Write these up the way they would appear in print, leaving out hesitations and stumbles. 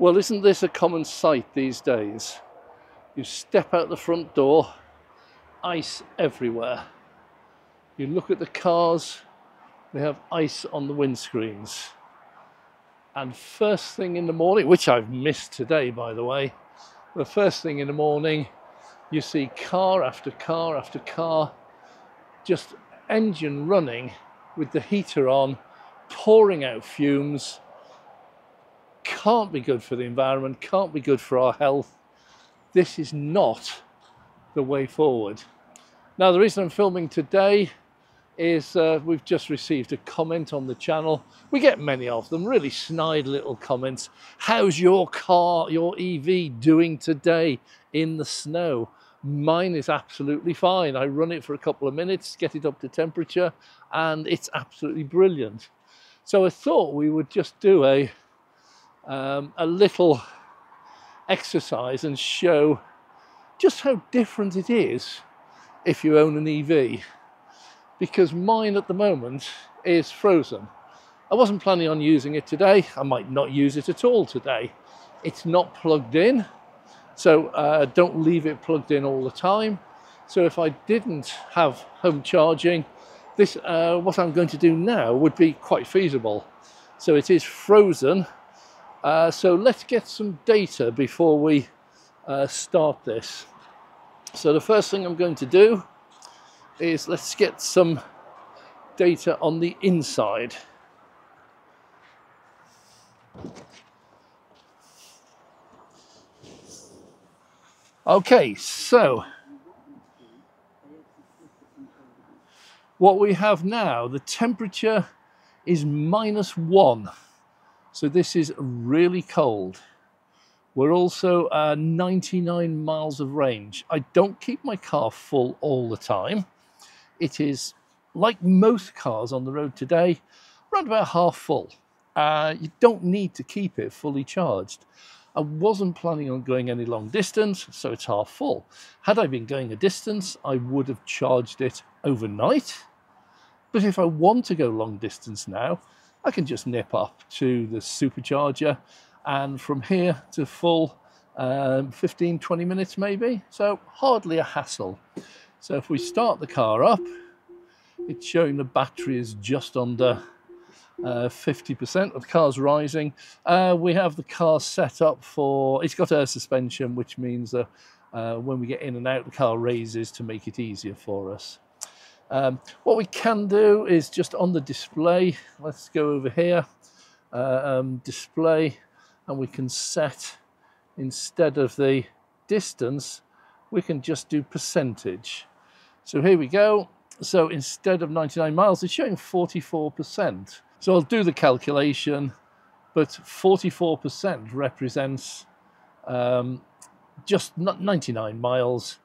Well, isn't this a common sight these days? You step out the front door, ice everywhere. You look at the cars, they have ice on the windscreens. And first thing in the morning, which I've missed today, by the way, the first thing in the morning, you see car after car after car, just engine running with the heater on, pouring out fumes. Can't be good for the environment, can't be good for our health. This is not the way forward. Now, the reason I'm filming today is we've just received a comment on the channel. We get many of them, really snide little comments. How's your car, your EV doing today in the snow? Mine is absolutely fine. I run it for a couple of minutes, get it up to temperature, and it's absolutely brilliant. So I thought we would just do a little exercise and show just how different it is if you own an EV. Because mine at the moment is frozen. I wasn't planning on using it today. I might not use it at all today. It's not plugged in, so don't leave it plugged in all the time. So if I didn't have home charging, this what I'm going to do now would be quite feasible. So it is frozen. So let's get some data before we start this. So the first thing I'm going to do is let's get some data on the inside. Okay, so what we have now, the temperature is -1. So this is really cold. We're also 99 miles of range. I don't keep my car full all the time. It is, like most cars on the road today, around about half full. You don't need to keep it fully charged. I wasn't planning on going any long distance, so it's half full. Had I been going a distance, I would have charged it overnight. But if I want to go long distance now, I can just nip up to the supercharger and from here to full 15, 20 minutes maybe. So hardly a hassle. So if we start the car up, it's showing the battery is just under 50%. The car's rising. We have the car set up for, it's got air suspension, which means that when we get in and out, the car raises to make it easier for us. What we can do is just on the display, let's go over here, display, and we can set, instead of the distance, we can just do percentage. So here we go. So instead of 99 miles, it's showing 44%. So I'll do the calculation, but 44% represents just 99 miles.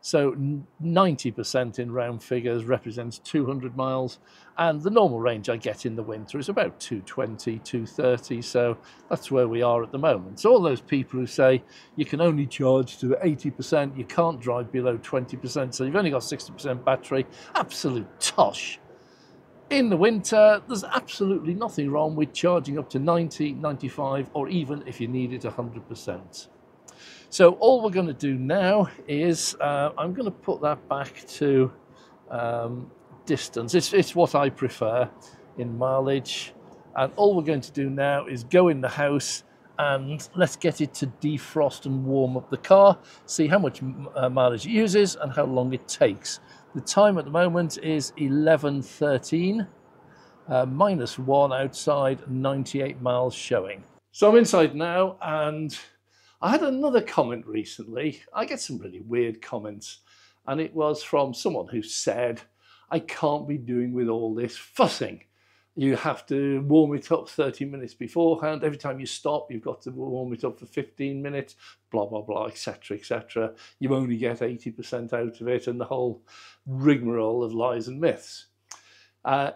So 90% in round figures represents 200 miles. And the normal range I get in the winter is about 220, 230. So that's where we are at the moment. So all those people who say you can only charge to 80%, you can't drive below 20%, so you've only got 60% battery, absolute tosh. In the winter, there's absolutely nothing wrong with charging up to 90, 95, or even if you need it 100%. So all we're going to do now is I'm going to put that back to distance. It's what I prefer in mileage. And all we're going to do now is go in the house and let's get it to defrost and warm up the car, see how much mileage it uses and how long it takes. The time at the moment is 11:13, -1 outside, 98 miles showing. So I'm inside now, and I had another comment recently. I get some really weird comments, and it was from someone who said, I can't be doing with all this fussing. You have to warm it up 30 minutes beforehand. Every time you stop, you've got to warm it up for 15 minutes, blah, blah, blah, etc., etc. You only get 80% out of it, and the whole rigmarole of lies and myths.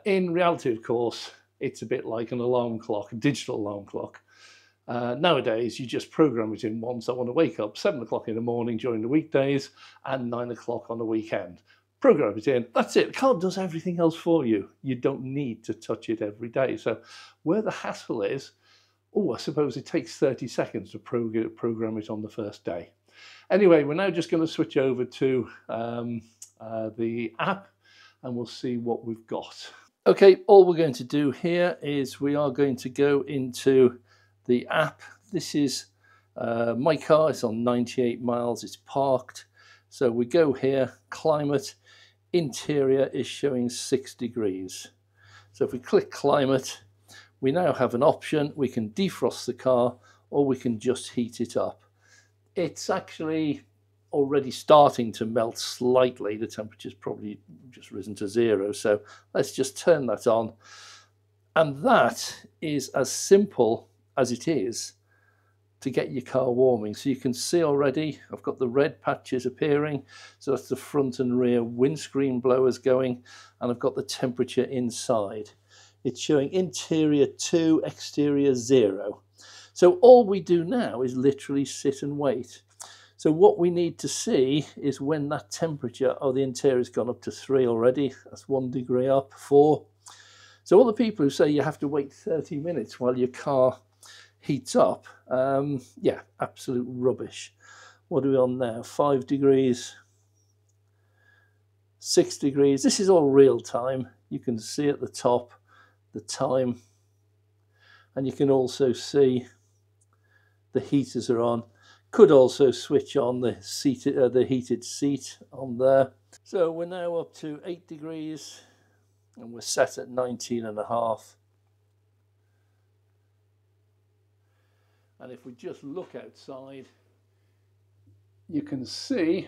In reality, of course, it's a bit like an alarm clock, a digital alarm clock. Nowadays, you just program it in once. I want to wake up 7 o'clock in the morning during the weekdays and 9 o'clock on the weekend. Program it in, that's it. The car does everything else for you. You don't need to touch it every day. So where the hassle is, Oh, I suppose it takes 30 seconds to program it on the first day. Anyway, we're now just going to switch over to the app and we'll see what we've got. Okay, all we're going to do here is we are going to go into the app. This is my car, it's on 98 miles, it's parked. So we go here, climate, interior is showing 6 degrees. So if we click climate, we now have an option. We can defrost the car or we can just heat it up. It's actually already starting to melt slightly. The temperature's probably just risen to 0. So let's just turn that on. And that is as simple as it is to get your car warming. So you can see already I've got the red patches appearing. So that's the front and rear windscreen blowers going, and I've got the temperature inside. It's showing interior 2, exterior 0. So all we do now is literally sit and wait. So what we need to see is when that temperature, oh, the interior's gone up to 3 already. That's 1 degree up, 4. So all the people who say you have to wait 30 minutes while your car heats up, yeah, absolute rubbish. What are we on now? 5 degrees, 6 degrees. This is all real time. You can see at the top the time, and you can also see the heaters are on. Could also switch on the heated seat on there. So we're now up to 8 degrees and we're set at 19.5. And if we just look outside, you can see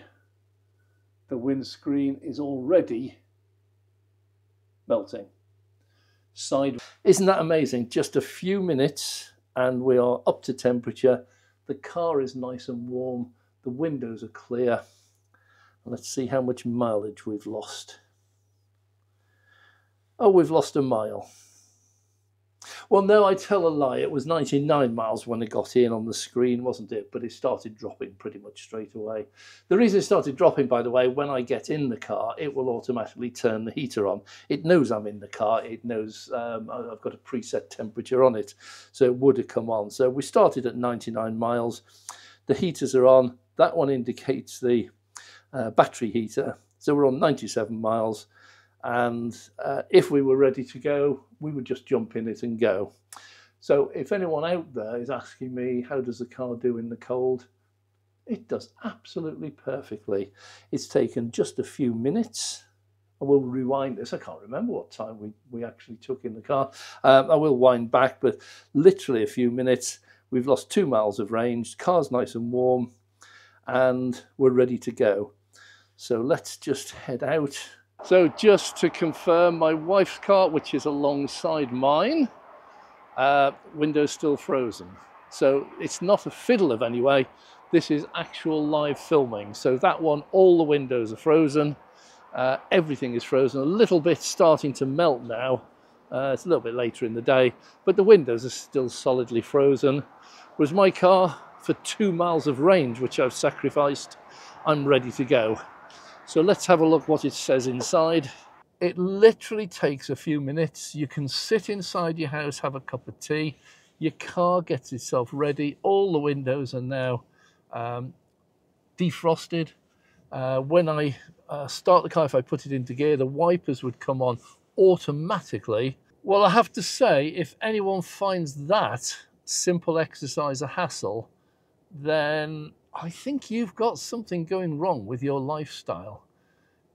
the windscreen is already melting. Isn't that amazing? Just a few minutes and we are up to temperature. The car is nice and warm. The windows are clear. Let's see how much mileage we've lost. Oh, we've lost a mile. Well, no, I tell a lie. It was 99 miles when it got in on the screen, wasn't it? But it started dropping pretty much straight away. The reason it started dropping, by the way, when I get in the car, it will automatically turn the heater on. It knows I'm in the car. It knows I've got a preset temperature on it. So it would have come on. So we started at 99 miles. The heaters are on. That one indicates the battery heater. So we're on 97 miles. And if we were ready to go, we would just jump in it and go. So if anyone out there is asking me, how does the car do in the cold? It does absolutely perfectly. It's taken just a few minutes. I will rewind this. I can't remember what time we actually took in the car. I will wind back, but literally a few minutes. We've lost 2 miles of range. Car's nice and warm and we're ready to go. So let's just head out. So just to confirm, my wife's car, which is alongside mine, window's still frozen. So it's not a fiddle of any way. This is actual live filming. So that one, all the windows are frozen. Everything is frozen. A little bit starting to melt now. It's a little bit later in the day, but the windows are still solidly frozen. Whereas my car, for 2 miles of range, which I've sacrificed, I'm ready to go. So let's have a look what it says inside. It literally takes a few minutes. You can sit inside your house, have a cup of tea. Your car gets itself ready. All the windows are now defrosted. When I start the car, if I put it into gear, the wipers would come on automatically. Well, I have to say, if anyone finds that simple exercise a hassle, then I think you've got something going wrong with your lifestyle,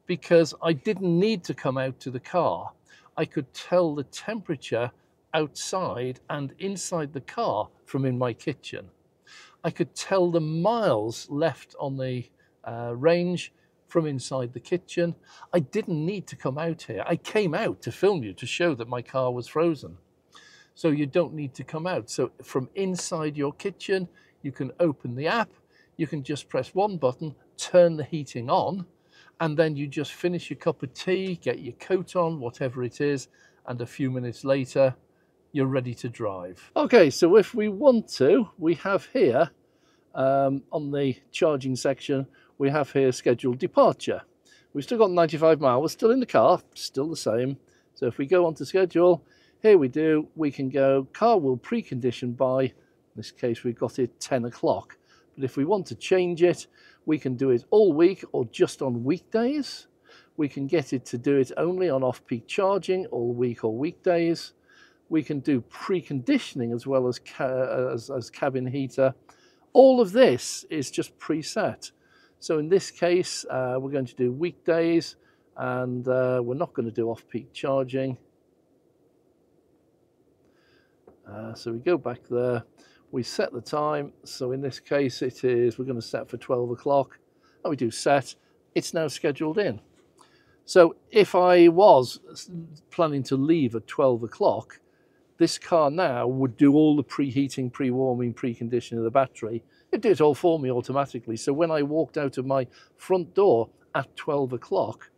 because I didn't need to come out to the car. I could tell the temperature outside and inside the car from in my kitchen. I could tell the miles left on the range from inside the kitchen. I didn't need to come out here. I came out to film you to show that my car was frozen. So you don't need to come out. So from inside your kitchen, you can open the app. You can just press one button, turn the heating on, and then you just finish your cup of tea, get your coat on, whatever it is, and a few minutes later, you're ready to drive. Okay, so if we want to, we have here, on the charging section, we have here scheduled departure. We've still got 95 miles, we're still in the car, still the same. So if we go on to schedule, Here we do, we can go, car will precondition by, in this case we've got it 10 o'clock. But if we want to change it, we can do it all week or just on weekdays. We can get it to do it only on off-peak charging all week or weekdays. We can do preconditioning as well as cabin heater. All of this is just preset. So in this case, we're going to do weekdays and we're not going to do off-peak charging. So we go back there, we set the time. So in this case it is, we're going to set for 12 o'clock and we do set. It's now scheduled in. So if I was planning to leave at 12 o'clock, this car now would do all the preheating, pre-warming, preconditioning of the battery. It did it all for me automatically. So when I walked out of my front door at 12 o'clock,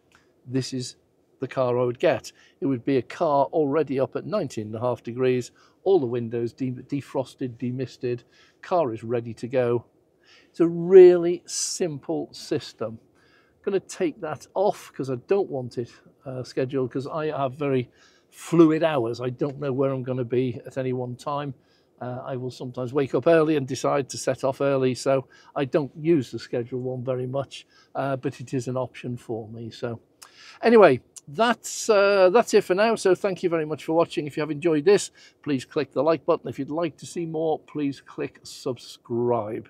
this is the car I would get. It would be a car already up at 19.5 degrees, all the windows defrosted, demisted, car is ready to go. It's a really simple system. I'm going to take that off because I don't want it scheduled because I have very fluid hours. I don't know where I'm going to be at any one time. I will sometimes wake up early and decide to set off early, so I don't use the schedule one very much, but it is an option for me. So anyway, that's it for now. So thank you very much for watching. If you have enjoyed this, please click the like button. If you'd like to see more, please click subscribe.